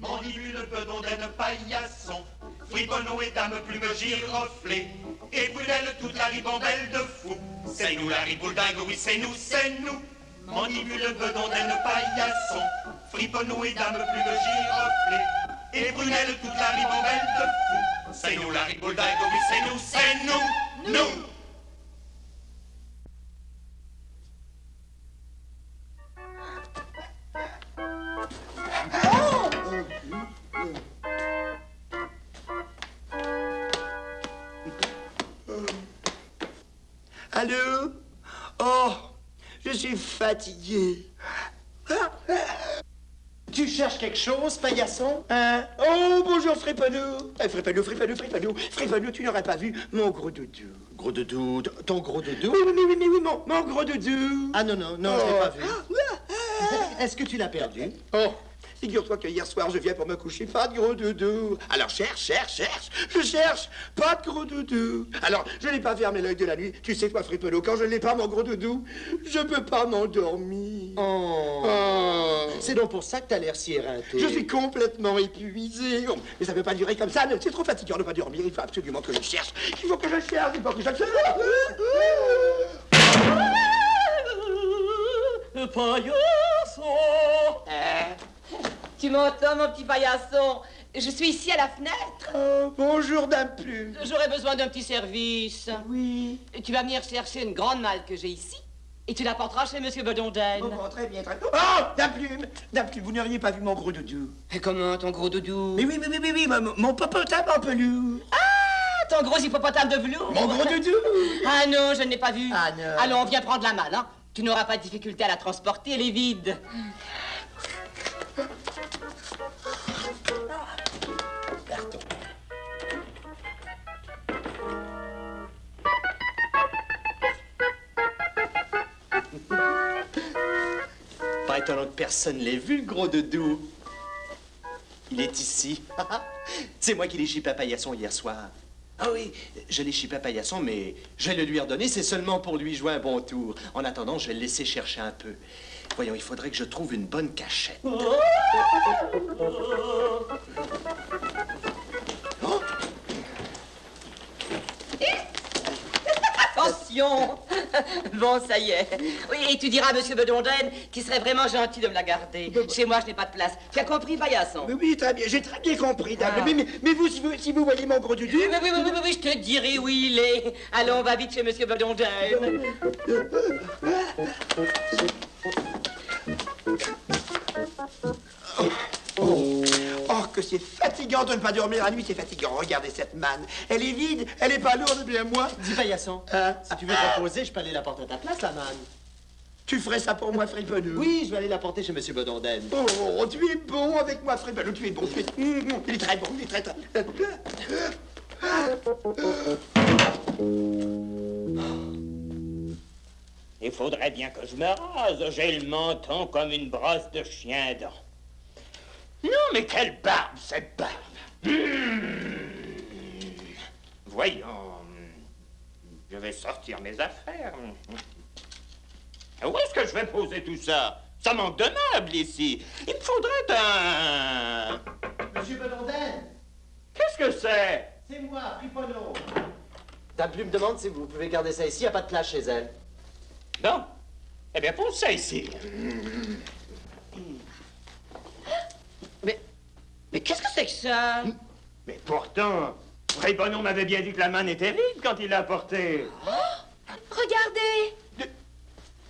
Mandibule, Bedondaine, Paillasson, Friponnot et Dame Plume, Giroflée, et Prunelle, toute la ribambelle de fou. C'est nous la Ribouldingue, oui c'est nous, c'est nous. Mandibule, Bedondaine, Paillasson, Friponnot et Dame Plume, Giroflée, et Prunelle, toute la ribambelle de fou. C'est nous la Ribouldingue, oui c'est nous, c'est nous, nous. Allô? Oh, je suis fatigué. Tu cherches quelque chose, Paillasson? Hein? Oh, bonjour, Friponnot. Friponnot, tu n'aurais pas vu mon gros doudou. Gros doudou? Ton gros doudou? Oui, mon gros doudou. Ah non, oh. Je l'ai pas vu. Est-ce que tu l'as perdu? Oh, figure-toi que hier soir, je viens pour me coucher, pas de gros doudou. Alors cherche, je cherche, pas de gros doudou. Alors, je n'ai pas fermé l'œil de la nuit. Tu sais, toi, Friponnot, quand je n'ai pas mon gros doudou, je peux pas m'endormir. Oh. C'est donc pour ça que t'as l'air si éreinté. Je suis complètement épuisé. Mais ça ne peut pas durer comme ça, c'est trop fatigant de ne pas dormir. Il faut absolument que je cherche. Paillasson! Tu m'entends, mon petit Paillasson? Je suis ici à la fenêtre. Oh, bonjour, Dame Plume. J'aurais besoin d'un petit service. Oui. Tu vas venir chercher une grande malle que j'ai ici et tu la porteras chez Monsieur Bedondaine. Oh, très bien. Oh, Dame Plume, vous n'auriez pas vu mon gros doudou. Et comment, ton gros doudou? Mais oui, mon hippopotame en peluche. Ton gros hippopotame de velours. Mon gros doudou. Ah non, je ne l'ai pas vu. Ah non. Allons, viens prendre la malle, hein. Tu n'auras pas de difficulté à la transporter, elle est vide. Pardon. Pas étonnant que personne l'ait vu, le gros doudou. Il est ici. C'est moi qui l'ai chipé à Paillasson hier soir. Ah oui, je l'ai chipé à Paillasson, mais je vais le lui redonner, c'est seulement pour lui jouer un bon tour. En attendant, je vais le laisser chercher un peu. Voyons, il faudrait que je trouve une bonne cachette. Oh! Attention! Bon, ça y est. Oui, et tu diras à Monsieur Bedondaine qu'il serait vraiment gentil de me la garder. Chez moi, je n'ai pas de place. Tu as compris, Paillasson? Oui, très bien. J'ai très bien compris, Dame. Mais vous, si vous voyez mon gros doudou... Oui, je te dirai où il est. Allons, on va vite chez Monsieur Bedondaine. Oh, que c'est fatigant de ne pas dormir la nuit, c'est fatigant. Regardez cette manne. Elle est vide, elle est pas lourde, bien moi. Dis, Paillasson, si tu veux te reposer, je peux aller la porter à ta place, la manne. Tu ferais ça pour moi, Friponnot? Oui, je vais aller la porter chez Monsieur Bedondaine. Oh, tu es bon avec moi, Friponnot, tu es bon. Il est très bon, il est très... Il faudrait bien que je me rase. J'ai le menton comme une brosse de chien dent. Non, mais quelle barbe, cette barbe! Voyons, je vais sortir mes affaires. Où est-ce que je vais poser tout ça? Ça manque de meubles ici. Il me faudrait un... Monsieur Bedondaine! Qu'est-ce que c'est? C'est moi, Friponnot. Dame Plume demande si vous pouvez garder ça ici, il n'y a pas de place chez elle. Non? Eh bien, pose ça ici. Mais qu'est-ce que c'est que ça? Mais pourtant, Friponnot m'avait bien dit que la manne était vide quand il l'a portée. Oh, regardez!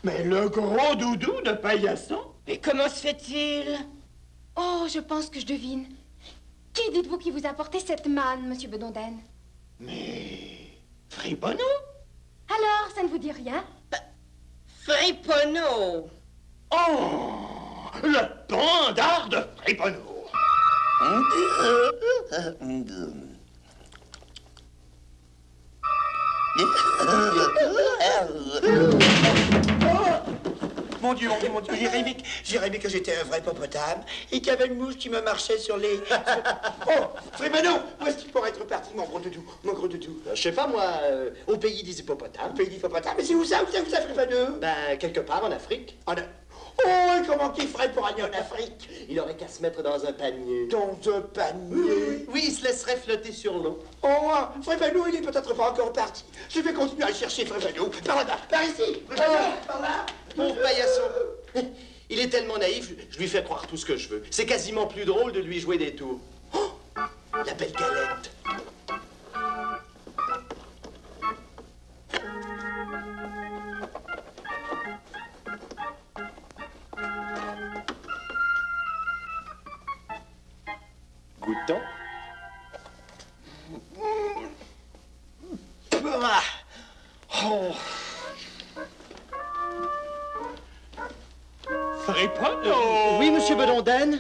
Mais le gros doudou de Paillasson? Et comment se fait-il? Oh, je pense que je devine. Qui dites-vous qui vous a porté cette manne, Monsieur Bedondaine? Mais... Friponnot? Alors, ça ne vous dit rien? Friponnot! Oh! Le pandard de Friponnot! Mon Dieu, j'ai rêvé que j'étais un vrai hippopotame et qu'il y avait une mouche qui me marchait sur les... Oh, Friponnot, où est-ce qu'il pourrait être parti, mon gros doudou? Je sais pas, moi, au pays des hippopotames. Au pays des hippopotames? Mais c'est où ça, Friponnot? Ben, quelque part en Afrique. Oh, et comment qu'il ferait pour aller en Afrique? Il aurait qu'à se mettre dans un panier. Dans un panier? Oui, il se laisserait flotter sur l'eau. Oh, Friponnot, il est peut-être pas encore parti. Je vais continuer à le chercher, Friponnot. Par là, par ici. Friponnot, par là. Pauvre Paillasson. Il est tellement naïf, je lui fais croire tout ce que je veux. C'est quasiment plus drôle de lui jouer des tours. Oh, la belle galette. Goûtons. Oh. Friponnot! Oui, monsieur Bedondaine?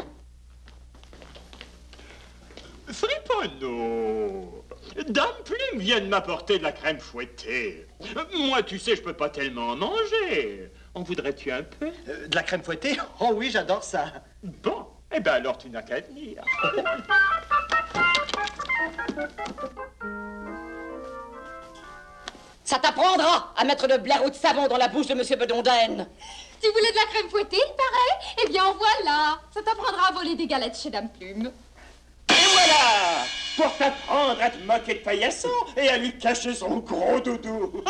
Friponnot! Dame Plume vient de m'apporter de la crème fouettée. Moi, tu sais, je peux pas tellement en manger. En voudrais-tu un peu? De la crème fouettée? Oh oui, j'adore ça. Bon, eh ben alors tu n'as qu'à venir. Ça t'apprendra à mettre le blaireau de savon dans la bouche de monsieur Bedondaine. Tu voulais de la crème fouettée, il paraît? Eh bien, voilà. Ça t'apprendra à voler des galettes chez Dame Plume. Et voilà! Pour t'apprendre à te moquer de Paillasson et à lui cacher son gros doudou.